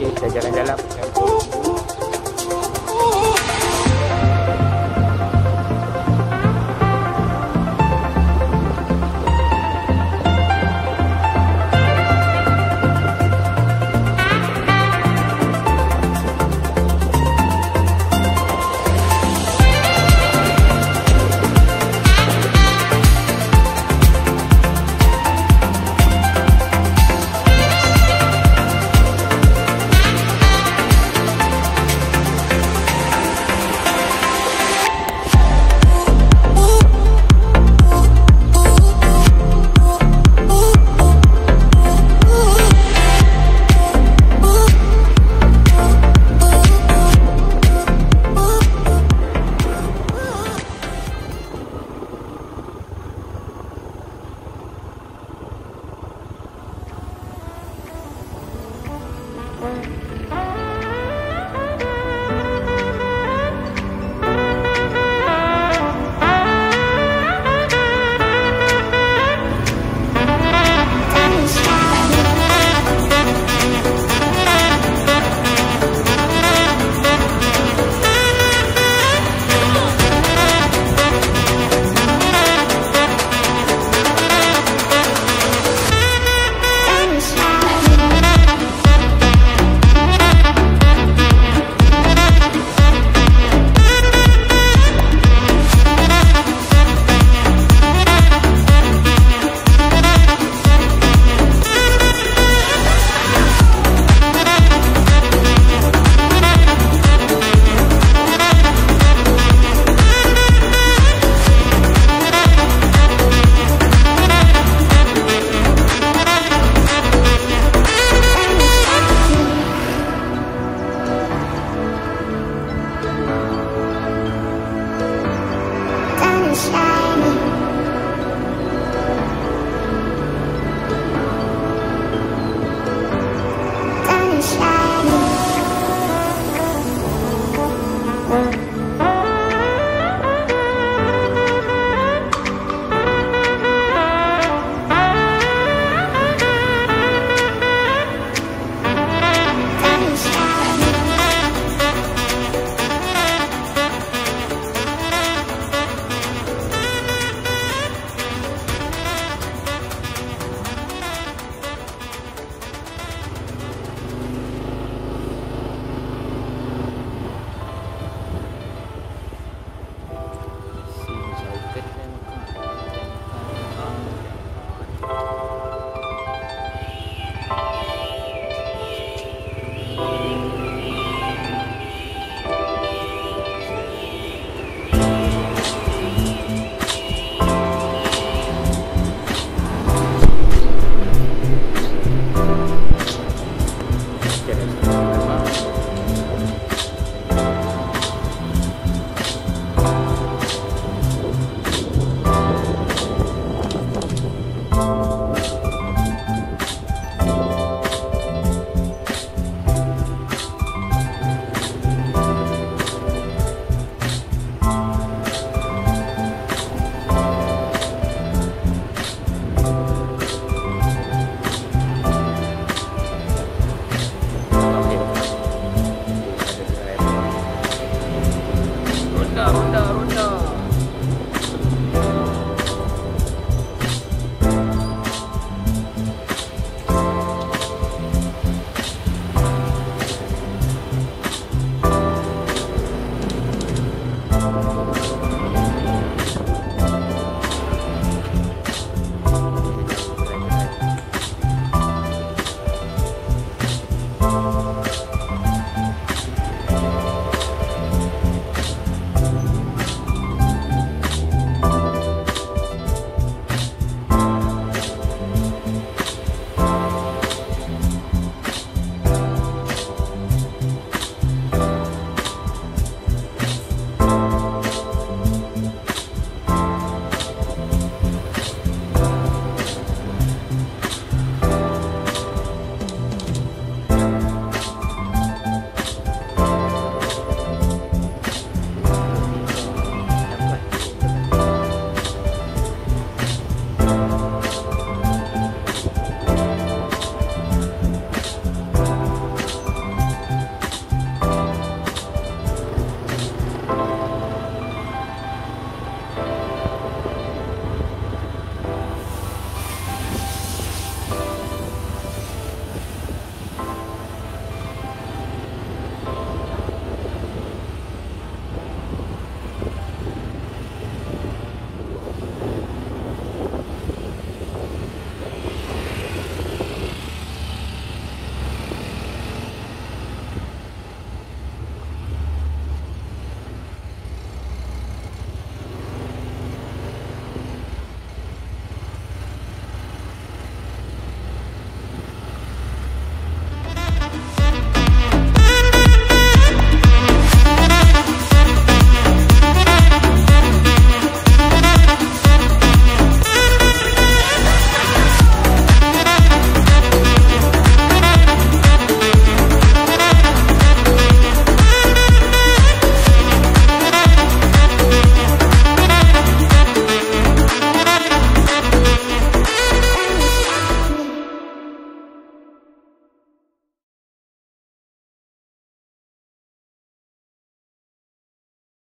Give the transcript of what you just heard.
y se lleven de la